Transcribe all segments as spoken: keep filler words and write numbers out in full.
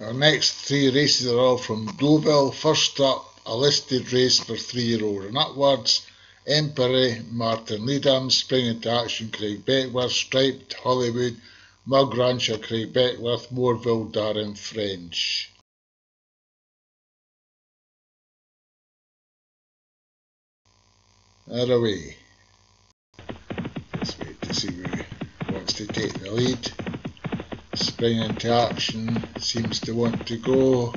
Our next three races are all from Glowville. First up, a listed race for three-year-old and upwards: Emperor, Martin Lydam; Spring into Action, Craig Beckwith; Striped, Hollywood; Mug Rancher, Craig Beckwith; Morville, Darren French. They're away. Let's wait to see who wants to take the lead. Spring into Action seems to want to go.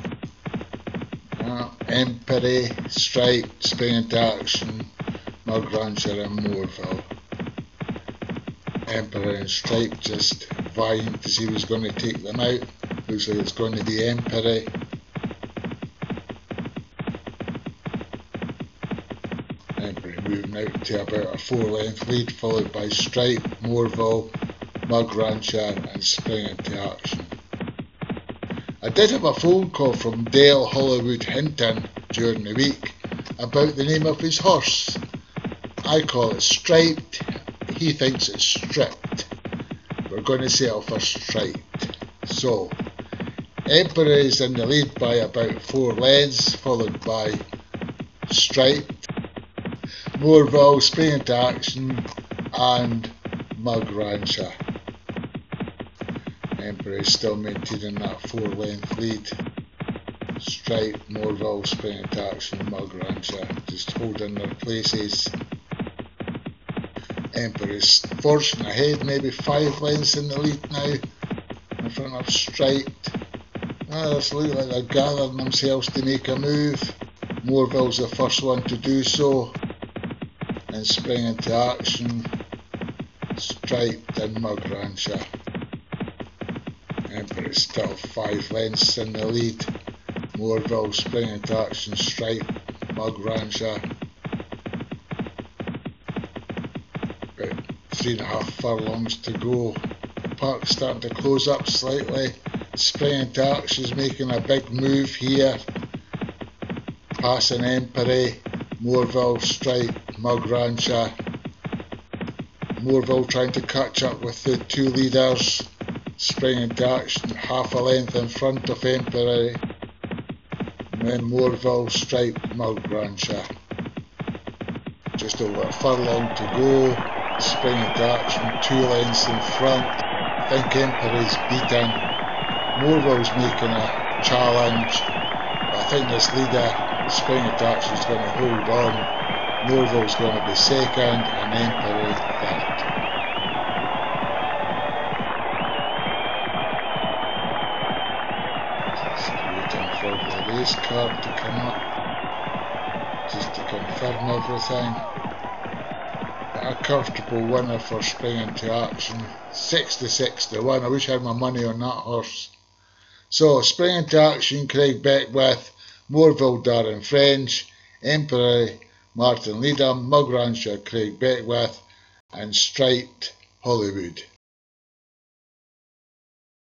Uh, Emperor, Striped, Spring into Action, Mug Rancher and Morville. Emperor and Striped just vying to see who's going to take them out. Looks like it's going to be Emperor. Emperor moving out to about a four length lead, followed by Striped, Morville, Mug Rancher and Spring into Action. I did have a phone call from Dale Hollywood Hinton during the week about the name of his horse. I call it Striped, he thinks it's Stripped. We're going to settle for Striped. So, Emperor is in the lead by about four lengths, followed by Striped, Morville, Spring into Action and Mug Rancher. Emperor is still maintaining that four length lead. Striped, Morville, Spring into Action, Mug Rancher just holding their places. Emperor is forging ahead, maybe five lengths in the lead now, in front of Striped. Ah, it's looking like they're gathering themselves to make a move. Morville's the first one to do so, and Spring into Action, Striped and Mug Rancher. Emperor is still five lengths in the lead. Morville, Spring into Action, Striped, Mug Rancher. About three and a half furlongs to go. The park's starting to close up slightly. Spring into Action is making a big move here, passing Emperor, Morville, Striped, Mug Rancher. Morville trying to catch up with the two leaders. Spring into Action half a length in front of Emperor, and then Morville, Striped, Mug Rancher. Just over a furlong to go. Spring into Action two lengths in front. I think Emperor's beaten. Morville's making a challenge, but I think this leader, Spring into Action, is going to hold on. Morville's going to be second and Emperor third. Race card to come up just to confirm everything. A comfortable winner for Spring into Action, sixty-six to one. I wish I had my money on that horse. So Spring into Action, Craig Beckwith; Morville, Darren French; Emperor, Martin Lydam; Mug Rancher, Craig Beckwith; and Striped, Hollywood.